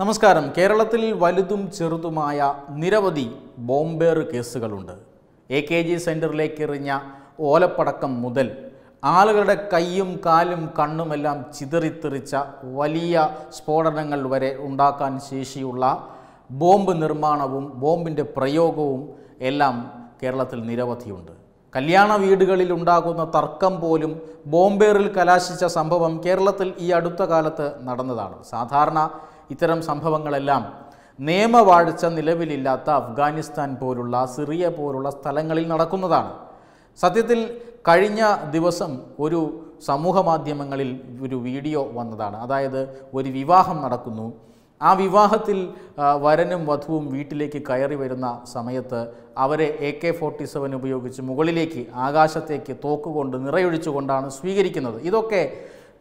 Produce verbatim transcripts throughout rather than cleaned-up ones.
നമസ്കാരം. കേരളത്തിൽ വലുതും ചെറുതുമായ നിരവധി ബോംബേർ കേസുകളുണ്ട്. എ കെ ജി സെന്ററിലേക്കെറിഞ്ഞ ഓലപ്പടക്കം മുതൽ ആളുകളുടെ കൈയും കാലും കണ്ണുമെല്ലാം ചിതറിത്തെറിച്ച വലിയ സ്ഫോടനങ്ങൾ വരെ ഉണ്ടാക്കാൻ ശേഷിയുള്ള ബോംബ് നിർമ്മാണവും ബോംബിൻ്റെ പ്രയോഗവും എല്ലാം കേരളത്തിൽ നിരവധിയുണ്ട്. കല്യാണ വീടുകളിൽ ഉണ്ടാകുന്ന തർക്കം പോലും ബോംബേറിൽ കലാശിച്ച സംഭവം കേരളത്തിൽ ഈ അടുത്ത കാലത്ത് നടന്നതാണ്. സാധാരണ ഇത്തരം സംഭവങ്ങളെല്ലാം നിയമവാഴ്ച നിലവിലില്ലാത്ത അഫ്ഗാനിസ്ഥാൻ പോലുള്ള സിറിയ പോലുള്ള സ്ഥലങ്ങളിൽ നടക്കുന്നതാണ്. സത്യത്തിൽ കഴിഞ്ഞ ദിവസം ഒരു സമൂഹ മാധ്യമങ്ങളിൽ ഒരു വീഡിയോ വന്നതാണ്. അതായത് ഒരു വിവാഹം നടക്കുന്നു. ആ വിവാഹത്തിൽ വരനും വധുവും വീട്ടിലേക്ക് കയറി വരുന്ന സമയത്ത് അവരെ എ കെ ഫോർട്ടി സെവൻ ഉപയോഗിച്ച് മുകളിലേക്ക് ആകാശത്തേക്ക് തോക്കുകൊണ്ട് നിറയൊഴിച്ചുകൊണ്ടാണ് സ്വീകരിക്കുന്നത്. ഇതൊക്കെ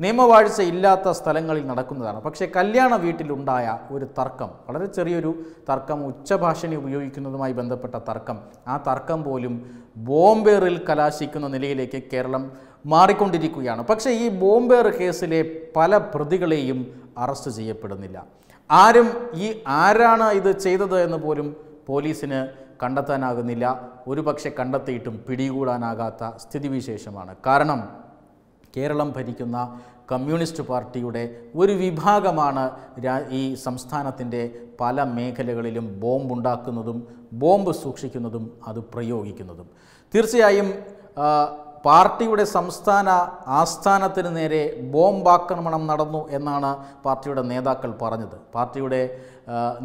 നിയമവാഴ്ച ഇല്ലാത്ത സ്ഥലങ്ങളിൽ നടക്കുന്നതാണ്. പക്ഷേ കല്യാണ വീട്ടിലുണ്ടായ ഒരു തർക്കം, വളരെ ചെറിയൊരു തർക്കം, ഉച്ചഭാഷണി ഉപയോഗിക്കുന്നതുമായി ബന്ധപ്പെട്ട തർക്കം, ആ തർക്കം പോലും ബോംബേറിൽ കലാശിക്കുന്ന നിലയിലേക്ക് കേരളം മാറിക്കൊണ്ടിരിക്കുകയാണ്. പക്ഷേ ഈ ബോംബേർ കേസിലെ പല പ്രതികളെയും അറസ്റ്റ് ചെയ്യപ്പെടുന്നില്ല. ആരും ഈ ആരാണ് ഇത് ചെയ്തത് എന്ന് പോലും പോലീസിന് കണ്ടെത്താനാകുന്നില്ല. ഒരു പക്ഷെ കണ്ടെത്തിയിട്ടും പിടികൂടാനാകാത്ത സ്ഥിതിവിശേഷമാണ്. കാരണം കേരളം ഭരിക്കുന്ന കമ്മ്യൂണിസ്റ്റ് പാർട്ടിയുടെ ഒരു വിഭാഗമാണ് ഈ സംസ്ഥാനത്തിൻ്റെ പല മേഖലകളിലും ബോംബുണ്ടാക്കുന്നതും ബോംബ് സൂക്ഷിക്കുന്നതും അത് പ്രയോഗിക്കുന്നതും. തീർച്ചയായും പാർട്ടിയുടെ സംസ്ഥാന ആസ്ഥാനത്തിന് നേരെ ബോംബാക്രമണം നടന്നു എന്നാണ് പാർട്ടിയുടെ നേതാക്കൾ പറഞ്ഞത്. പാർട്ടിയുടെ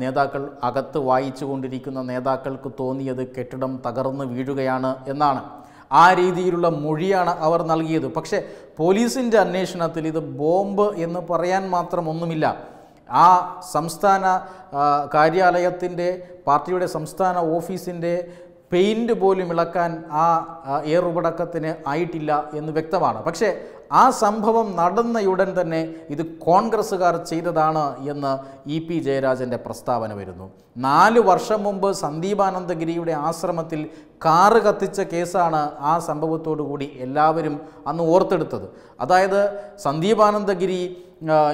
നേതാക്കൾ അകത്ത് വായിച്ചു കൊണ്ടിരിക്കുന്ന നേതാക്കൾക്ക് തോന്നിയത് കെട്ടിടം തകർന്നു വീഴുകയാണ് എന്നാണ്. ആ രീതിയിലുള്ള മൊഴിയാണ് അവർ നൽകിയത്. പക്ഷേ പോലീസിൻ്റെ അന്വേഷണത്തിൽ ഇത് ബോംബ് എന്ന് പറയാൻ മാത്രം ഒന്നുമില്ല. ആ സംസ്ഥാന കാര്യാലയത്തിൻ്റെ, പാർട്ടിയുടെ സംസ്ഥാന ഓഫീസിൻ്റെ പെയിൻറ്റ് പോലും ഇളക്കാൻ ആ ഏറുപടക്കത്തിന് ആയിട്ടില്ല എന്ന് വ്യക്തമാണ്. പക്ഷേ ആ സംഭവം നടന്നയുടൻ തന്നെ ഇത് കോൺഗ്രസ്സുകാർ ചെയ്തതാണ് എന്ന് ഇ പി ജയരാജൻ്റെ പ്രസ്താവന വരുന്നു. നാല് വർഷം മുമ്പ് സന്ദീപാനന്ദഗിരിയുടെ ആശ്രമത്തിൽ കാറ് കത്തിച്ച കേസാണ് ആ സംഭവത്തോടു കൂടി എല്ലാവരും അന്ന് ഓർത്തെടുത്തത്. അതായത് സന്ദീപാനന്ദഗിരി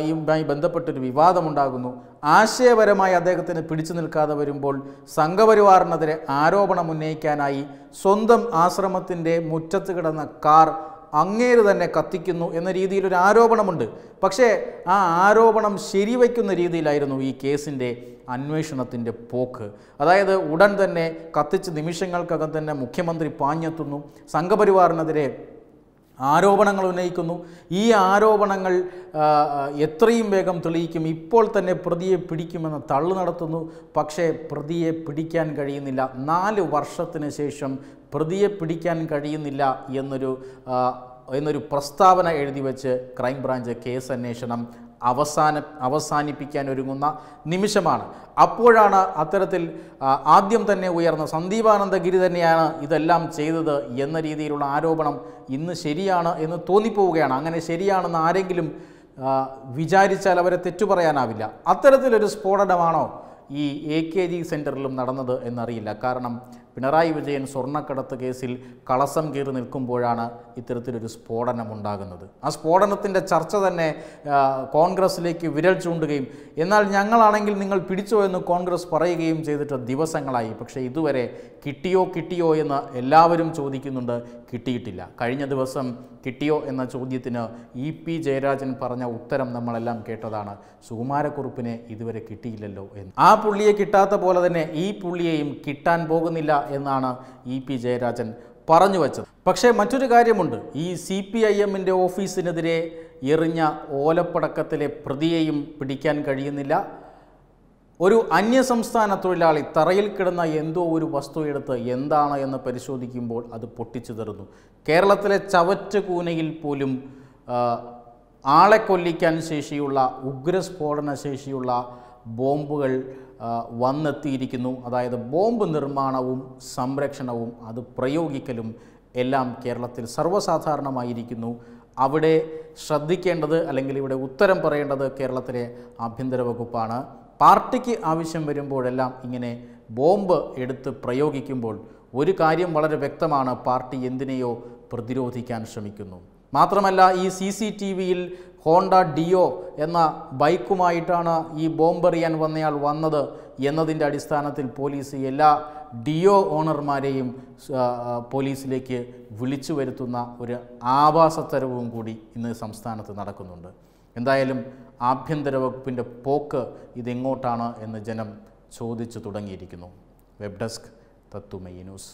യുമായി ബന്ധപ്പെട്ടൊരു വിവാദമുണ്ടാകുന്നു. ആശയപരമായി അദ്ദേഹത്തിന് പിടിച്ചു നിൽക്കാതെ വരുമ്പോൾ സംഘപരിവാറിനെതിരെ ആരോപണം ഉന്നയിക്കാനായി സ്വന്തം ആശ്രമത്തിൻ്റെ മുറ്റത്ത് കിടന്ന കാർ അങ്ങേര് തന്നെ കത്തിക്കുന്നു എന്ന രീതിയിലൊരു ആരോപണമുണ്ട്. പക്ഷേ ആ ആരോപണം ശരിവയ്ക്കുന്ന രീതിയിലായിരുന്നു ഈ കേസിൻ്റെ അന്വേഷണത്തിൻ്റെ പോക്ക്. അതായത് ഉടൻ തന്നെ കത്തിച്ച് നിമിഷങ്ങൾക്കകം തന്നെ മുഖ്യമന്ത്രി പാഞ്ഞെത്തുന്നു, സംഘപരിവാറിനെതിരെ ആരോപണങ്ങൾ ഉന്നയിക്കുന്നു. ഈ ആരോപണങ്ങൾ എത്രയും വേഗം തെളിയിക്കും, ഇപ്പോൾ തന്നെ പ്രതിയെ പിടിക്കുമെന്ന് തള്ളു നടത്തുന്നു. പക്ഷേ പ്രതിയെ പിടിക്കാൻ കഴിയുന്നില്ല. നാല് വർഷത്തിന് ശേഷം പ്രതിയെ പിടിക്കാൻ കഴിയുന്നില്ല എന്നൊരു എന്നൊരു പ്രസ്താവന എഴുതി വെച്ച് ക്രൈംബ്രാഞ്ച് കേസ് അന്വേഷണം അവസാന അവസാനിപ്പിക്കാൻ ഒരുങ്ങുന്ന നിമിഷമാണ്. അപ്പോഴാണ് അത്തരത്തിൽ ആദ്യം തന്നെ ഉയർന്ന സന്ദീപാനന്ദഗിരി തന്നെയാണ് ഇതെല്ലാം ചെയ്തത് എന്ന രീതിയിലുള്ള ആരോപണം ഇന്ന് ശരിയാണ് എന്ന് തോന്നിപ്പോവുകയാണ്. അങ്ങനെ ശരിയാണെന്ന് ആരെങ്കിലും വിചാരിച്ചാൽ അവരെ തെറ്റു പറയാനാവില്ല. അത്തരത്തിലൊരു സ്ഫോടനമാണോ ഈ എ കെ ജി സെൻറ്ററിലും നടന്നത് എന്നറിയില്ല. കാരണം പിണറായി വിജയൻ സ്വർണ്ണക്കടത്ത് കേസിൽ കളസം കീറി നിൽക്കുമ്പോഴാണ് ഇത്തരത്തിലൊരു സ്ഫോടനം ഉണ്ടാകുന്നത്. ആ സ്ഫോടനത്തിൻ്റെ ചർച്ച തന്നെ കോൺഗ്രസ്സിലേക്ക് വിരൽ ചൂണ്ടുകയും എന്നാൽ ഞങ്ങളാണെങ്കിൽ നിങ്ങൾ പിടിച്ചോ എന്ന് കോൺഗ്രസ് പറയുകയും ചെയ്തിട്ട് ദിവസങ്ങളായി. പക്ഷേ ഇതുവരെ കിട്ടിയോ കിട്ടിയോ എന്ന് എല്ലാവരും ചോദിക്കുന്നുണ്ട്. കിട്ടിയിട്ടില്ല. കഴിഞ്ഞ ദിവസം കിട്ടിയോ എന്ന ചോദ്യത്തിന് ഇ പി ജയരാജൻ പറഞ്ഞ ഉത്തരം നമ്മളെല്ലാം കേട്ടതാണ്. സുകുമാരക്കുറുപ്പിനെ ഇതുവരെ കിട്ടിയില്ലല്ലോ എന്ന്. ആ പുള്ളിയെ കിട്ടാത്ത പോലെ തന്നെ ഈ പുള്ളിയെയും കിട്ടാൻ പോകുന്നില്ല എന്നാണ് ഇ പി ജയരാജൻ പറഞ്ഞു വച്ചത്. പക്ഷേ മറ്റൊരു കാര്യമുണ്ട്. ഈ സി പി ഐ എമ്മിൻ്റെ ഓഫീസിനെതിരെ എറിഞ്ഞ ഓലപ്പടക്കത്തിലെ പ്രതിയെയും പിടിക്കാൻ കഴിയുന്നില്ല. ഒരു അന്യസംസ്ഥാന തൊഴിലാളി തറയിൽ കിടന്ന എന്തോ ഒരു വസ്തു എടുത്ത് എന്താണ് എന്ന് പരിശോധിക്കുമ്പോൾ അത് പൊട്ടിച്ചിതറുന്നു. കേരളത്തിലെ ചവറ്റുകൂനയിൽ പോലും ആളെ കൊല്ലിക്കാൻ ശേഷിയുള്ള, ഉഗ്രസ്ഫോടന ശേഷിയുള്ള ബോംബുകൾ വന്നെത്തിയിരിക്കുന്നു. അതായത് ബോംബ് നിർമ്മാണവും സംരക്ഷണവും അത് പ്രയോഗിക്കലും എല്ലാം കേരളത്തിൽ സർവ്വസാധാരണമായിരിക്കുന്നു. അവിടെ ശ്രദ്ധിക്കേണ്ടത്, അല്ലെങ്കിൽ ഇവിടെ ഉത്തരം പറയേണ്ടത് കേരളത്തിലെ ആഭ്യന്തര വകുപ്പാണ്. പാർട്ടിക്ക് ആവശ്യം വരുമ്പോഴെല്ലാം ഇങ്ങനെ ബോംബ് എടുത്ത് പ്രയോഗിക്കുമ്പോൾ ഒരു കാര്യം വളരെ വ്യക്തമാണ്: പാർട്ടി എന്തിനെയോ പ്രതിരോധിക്കാൻ ശ്രമിക്കുന്നു. മാത്രമല്ല, ഈ സി സി ടി വിയിൽ Honda Dio എന്ന ബൈക്കുമായിട്ടാണ് ഈ ബോംബെറിയാൻ വന്നയാൾ വന്നത് എന്നതിന്റെ അടിസ്ഥാനത്തിൽ പോലീസ് എല്ലാ ഡിയോ ഓണർമാരെയും പോലീസിലേക്ക് വിളിച്ചു വരുത്തുന്ന ഒരു ആവാസതരവും കൂടി ഇന്ന് സംസ്ഥാനത്ത് നടക്കുന്നുണ്ട്. എന്തായാലും ആഭ്യന്തര വകുപ്പിന്റെ പോക്ക് ഇതെങ്ങോട്ടാണ് എന്ന് ജനം ചോദിച്ചു തുടങ്ങിയിരിക്കുന്നു. Web desk Tatwamayi news.